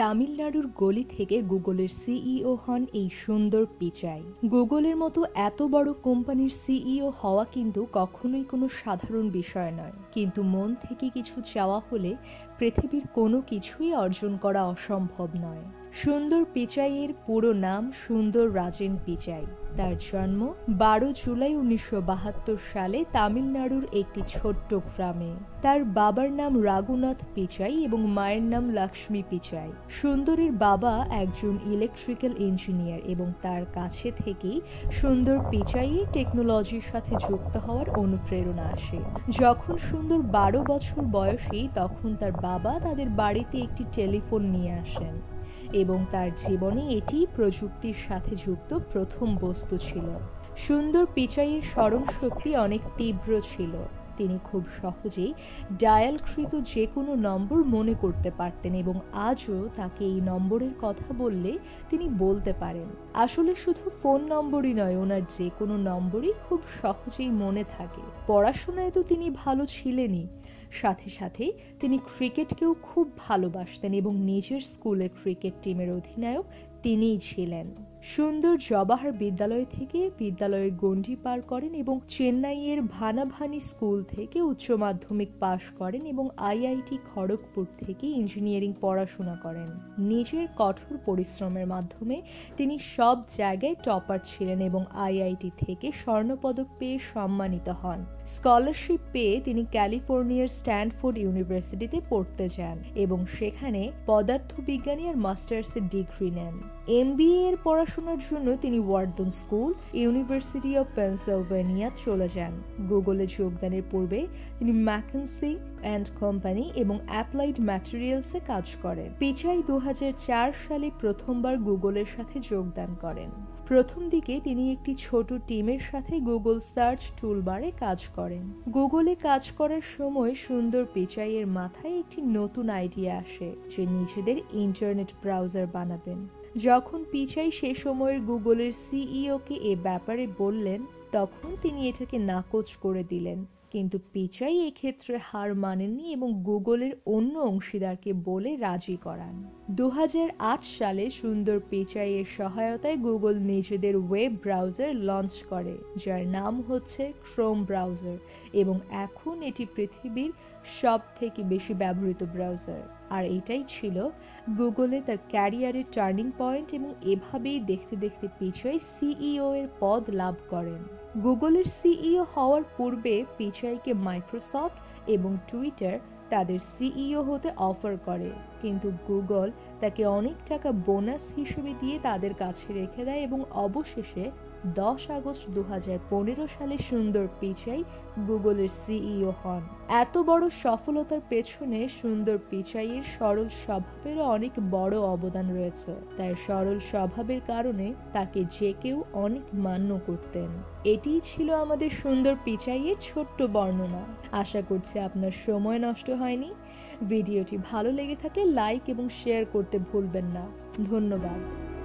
তামিলনাড়ুর গলি থেকে গুগলের সিইও হন এই সুন্দর পিচাই। গুগলের মতো এত বড় কোম্পানির সিইও হওয়া কিন্তু কখনোই কোনো সাধারণ বিষয় নয়, কিন্তু মন থেকে কিছু চাওয়া হলে পৃথিবীর কোনো কিছুই অর্জন করা অসম্ভব নয়। সুন্দর পিচাইয়ের পুরো নাম সুন্দর রাজেন পিচাই। তার জন্ম 12 জুলাই 1972 সালে তামিলনাড়ুর একটি ছোট্ট গ্রামে। তার বাবার নাম রাঘুনাথ পিচাই এবং মায়ের নাম লক্ষ্মী পিচাই। সুন্দরের বাবা একজন ইলেকট্রিক্যাল ইঞ্জিনিয়ার এবং তার কাছে থেকেই সুন্দর পিচাই টেকনোলজির সাথে যুক্ত হওয়ার অনুপ্রেরণা আসে। যখন সুন্দর 12 বছর বয়সী তখন তার বাবা তাদের বাড়িতে একটি টেলিফোন নিয়ে আসেন এবং তার জীবনে এটি প্রযুক্তির সাথে যুক্ত প্রথম বস্তু ছিল। সুন্দর পিচাইয়ের স্মরণশক্তি অনেক তীব্র ছিল। তিনি খুব সহজেই ডায়ালকৃত যে কোনো নম্বর মনে করতে পারতেন এবং আজও তাকে এই নম্বরের কথা বললে তিনি বলতে পারেন। আসলে শুধু ফোন নম্বরই নয়, ওনার যে কোনো নম্বরই খুব সহজেই মনে থাকে। পড়াশোনায় তো তিনি ভালো ছিলেনই, সাথে সাথে তিনি ক্রিকেটকেও খুব ভালোবাসতেন এবং নিজের স্কুলের ক্রিকেট টিমের অধিনায়ক তিনিই ছিলেন। সুন্দর জওহর বিদ্যালয় থেকে বিদ্যালয়ের গণ্ডি পার করেন এবং চেন্নাইয়ের ভানাভানি স্কুল থেকে উচ্চ মাধ্যমিক পাশ করেন এবং আইআইটি খড়গপুর থেকে ইঞ্জিনিয়ারিং পড়াশোনা করেন। নিজের কঠোর পরিশ্রমের মাধ্যমে তিনি সব জায়গায় টপার ছিলেন এবং আইআইটি থেকে স্বর্ণপদক পেয়ে সম্মানিত হন। স্কলারশিপ পেয়ে তিনি ক্যালিফোর্নিয়ার স্ট্যানফোর্ড ইউনিভার্সিটিতে পড়তে যান এবং সেখানে পদার্থবিজ্ঞানে আর মাস্টার্সের ডিগ্রি নেন। এমবিএ এর পড়াশোনার জন্য তিনি Wharton school, university of Pennsylvania চলে যান। গুগলে যোগদানের পূর্বে তিনি ম্যাকেনসি অ্যান্ড কোম্পানি এবং অ্যাপ্লাইড ম্যাটেরিয়ালসে কাজ করেন। পিচাই 2004 সালে প্রথমবার গুগলের সাথে যোগদান করেন। প্রথম দিকে তিনি একটি ছোট টিমের সাথে গুগল সার্চ টুলবারে কাজ করেন। গুগলে কাজ করার সময় সুন্দর পিচাইয়ের মাথায় একটি নতুন আইডিয়া আসে যে নিজেদের ইন্টারনেট ব্রাউজার বানাবেন। যখন পিচাই সে সময়ের গুগলের সিইওকে এ ব্যাপারে বললেন তখন তিনি এটাকে নাকচ করে দিলেন, কিন্তু পিচাই এক্ষেত্রে হার মানেননি এবং গুগলের অন্য অংশীদারকে বলে রাজি করান। 2008 সালে সুন্দর পিচাইয়ের সহায়তায় গুগল নিজেদের ওয়েব ব্রাউজার লঞ্চ করে যার নাম হচ্ছে ক্রোম ব্রাউজার এবং এখন এটি পৃথিবীর সব থেকে বেশি ব্যবহৃত ব্রাউজার। আর এটাই ছিল গুগলে তার ক্যারিয়ারের টার্নিং পয়েন্ট এবং এভাবেই দেখতে দেখতে পিচাই সিইও এর পদ লাভ করেন। গুগলের সিইও হওয়ার পূর্বে পিচাইকে মাইক্রোসফট এবং টুইটার তাদের সিইও হতে অফার করে, কিন্তু গুগল তাকে অনেক টাকা বোনাস হিসেবে দিয়ে তাদের কাছে রেখে দেয় এবং অবশেষে 10 আগস্ট 2015 সালে সুন্দর পিচাই গুগলের সিইও হন। এত বড় সফলতার পেছনে সুন্দর পিচাইয়ের সরল স্বভাবেরও অনেক বড় অবদান রয়েছে। তার সরল স্বভাবের কারণে তাকে যে কেউ অনেক মান্য করতেন। এটিই ছিল আমাদের সুন্দর পিচাইয়ের ছোট্ট বর্ণনা। আশা করছি আপনার সময় নষ্ট হয়নি। ভিডিওটি ভালো লেগে থাকলে লাইক এবং শেয়ার করতে ভুলবেন না। ধন্যবাদ।